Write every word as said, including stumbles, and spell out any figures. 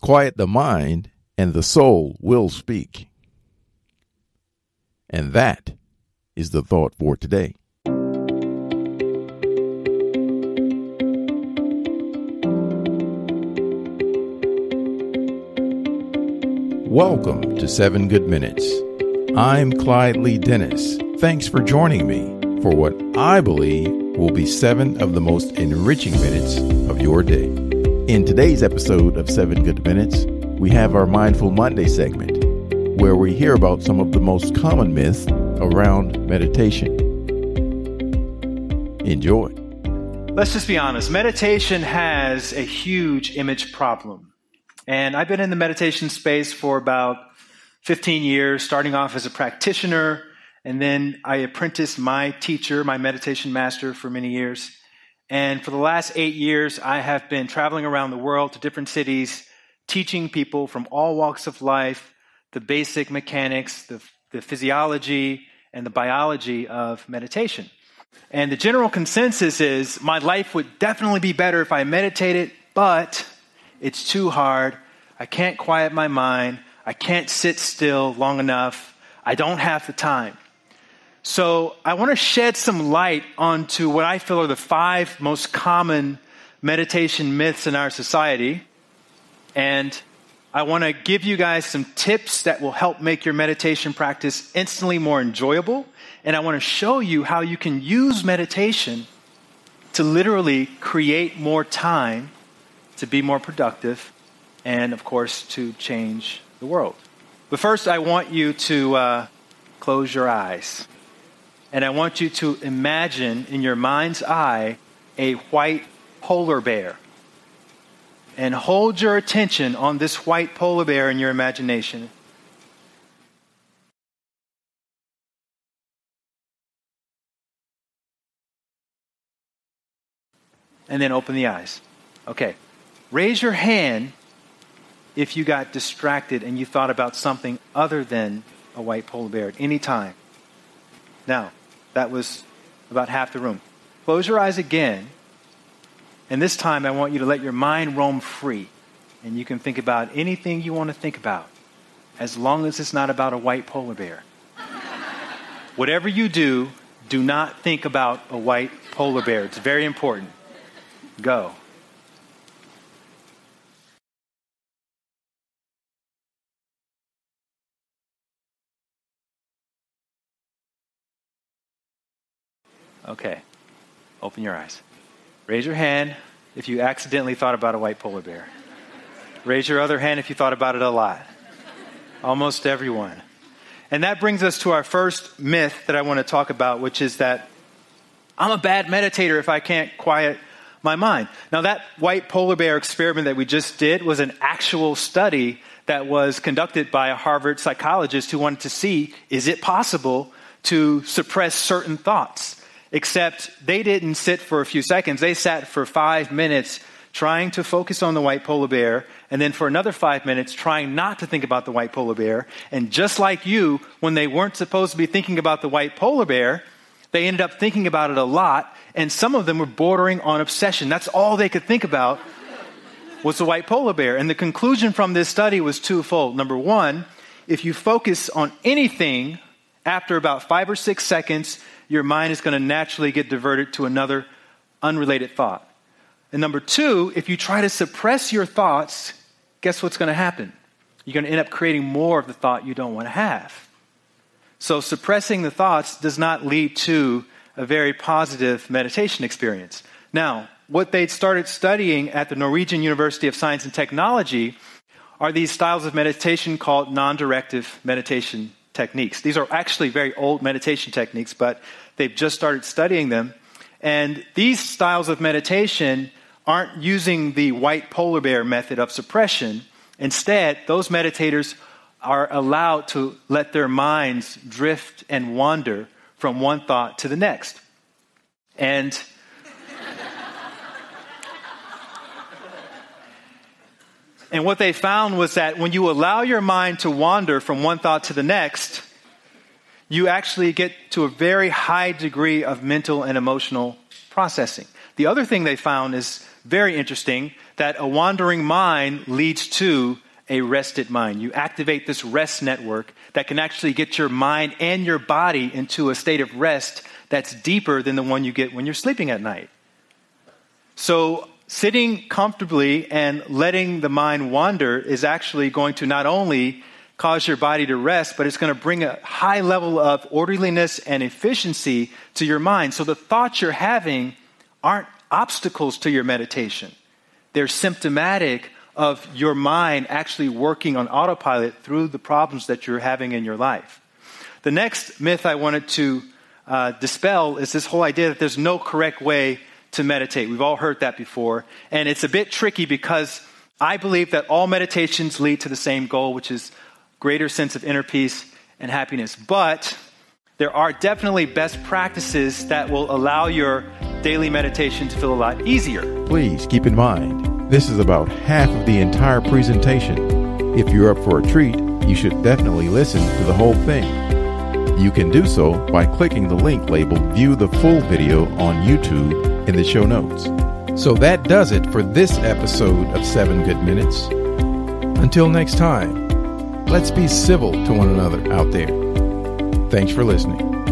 Quiet the mind, and the soul will speak. And that is the thought for today. Welcome to seven Good Minutes. I'm Clyde Lee Dennis. Thanks for joining me for what I believe will be seven of the most enriching minutes of your day. In today's episode of seven Good Minutes, we have our Mindful Monday segment, where we hear about some of the most common myths around meditation. Enjoy. Let's just be honest. Meditation has a huge image problem. And I've been in the meditation space for about fifteen years, starting off as a practitioner, and then I apprenticed my teacher, my meditation master, for many years. And for the last eight years, I have been traveling around the world to different cities, teaching people from all walks of life the basic mechanics, the, the physiology, and the biology of meditation. And the general consensus is my life would definitely be better if I meditated, but it's too hard. I can't quiet my mind. I can't sit still long enough. I don't have the time. So I want to shed some light onto what I feel are the five most common meditation myths in our society. And I want to give you guys some tips that will help make your meditation practice instantly more enjoyable. And I want to show you how you can use meditation to literally create more time to be more productive and, of course, to change the world. But first, I want you to uh, close your eyes. And I want you to imagine in your mind's eye a white polar bear. And hold your attention on this white polar bear in your imagination. And then open the eyes. Okay. Raise your hand if you got distracted and you thought about something other than a white polar bear at any time. Now, that was about half the room. Close your eyes again. And this time, I want you to let your mind roam free. And you can think about anything you want to think about, as long as it's not about a white polar bear. Whatever you do, do not think about a white polar bear. It's very important. Go. Okay. Open your eyes. Raise your hand if you accidentally thought about a white polar bear. Raise your other hand if you thought about it a lot. Almost everyone. And that brings us to our first myth that I want to talk about, which is that I'm a bad meditator if I can't quiet my mind. Now, that white polar bear experiment that we just did was an actual study that was conducted by a Harvard psychologist who wanted to see, is it possible to suppress certain thoughts? Except they didn't sit for a few seconds. They sat for five minutes trying to focus on the white polar bear, and then for another five minutes trying not to think about the white polar bear. And just like you, when they weren't supposed to be thinking about the white polar bear, they ended up thinking about it a lot, and some of them were bordering on obsession. That's all they could think about was the white polar bear. And the conclusion from this study was twofold. Number one, if you focus on anything after about five or six seconds, your mind is going to naturally get diverted to another unrelated thought. And number two, if you try to suppress your thoughts, guess what's going to happen? You're going to end up creating more of the thought you don't want to have. So suppressing the thoughts does not lead to a very positive meditation experience. Now, what they'd started studying at the Norwegian University of Science and Technology are these styles of meditation called non-directive meditation techniques. These are actually very old meditation techniques, but they've just started studying them. And these styles of meditation aren't using the white polar bear method of suppression. Instead, those meditators are allowed to let their minds drift and wander from one thought to the next. And And what they found was that when you allow your mind to wander from one thought to the next, you actually get to a very high degree of mental and emotional processing. The other thing they found is very interesting, that a wandering mind leads to a rested mind. You activate this rest network that can actually get your mind and your body into a state of rest that's deeper than the one you get when you're sleeping at night. So sitting comfortably and letting the mind wander is actually going to not only cause your body to rest, but it's going to bring a high level of orderliness and efficiency to your mind. So the thoughts you're having aren't obstacles to your meditation. They're symptomatic of your mind actually working on autopilot through the problems that you're having in your life. The next myth I wanted to uh, dispel is this whole idea that there's no correct way to meditate. We've all heard that before. And it's a bit tricky because I believe that all meditations lead to the same goal, which is greater sense of inner peace and happiness. But there are definitely best practices that will allow your daily meditation to feel a lot easier. Please keep in mind, this is about half of the entire presentation. If you're up for a treat, you should definitely listen to the whole thing. You can do so by clicking the link labeled View the Full Video on YouTube in the show notes. So that does it for this episode of seven good minutes. Until next time, let's be civil to one another out there. Thanks for listening.